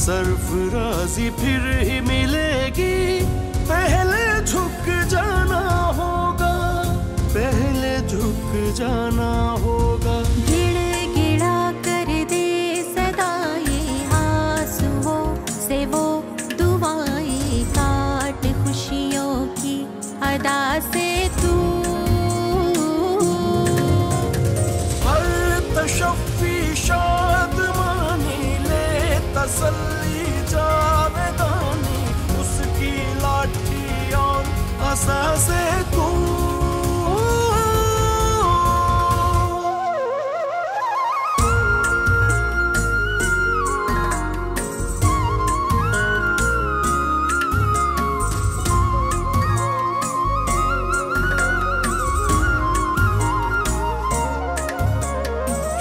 सरफराजी फिर ही मिलेगी, पहले झुक जाना होगा, पहले झुक जाना होगा। गिड़गिड़ा कर दे सदा ये आंसुओं से वो दुआएं, काट खुशियों की अदा से तू। हर तशफ़ी शादमानी ले तसल्ली जावेदानी, उसकी लाठी और आसा से तू।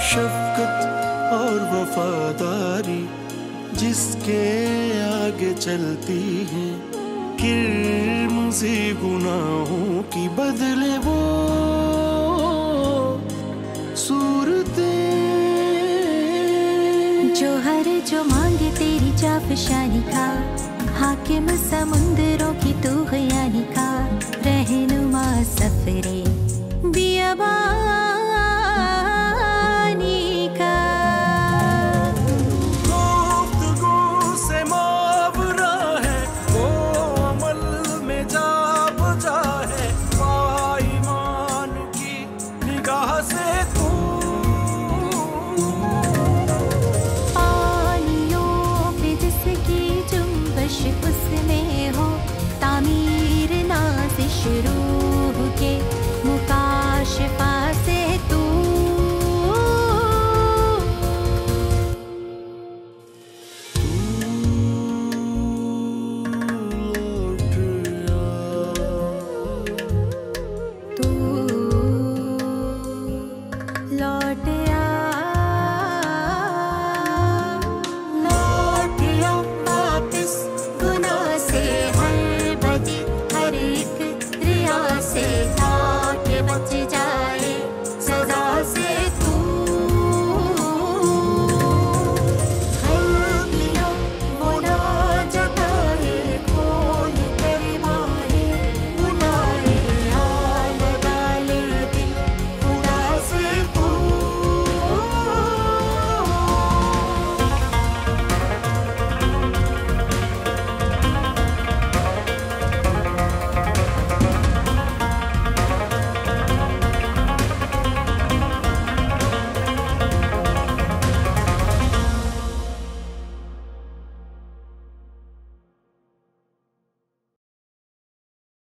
शफ़क़त और वफादारी जिसके आगे चलती है, किरम से गुनाहों की बदले वो सूरतें। जो हर जो मांगे तेरी चापशानी का, हाकिम समुंदरों की तू गयानी का, रहनुमा सफ़रे बियाबान।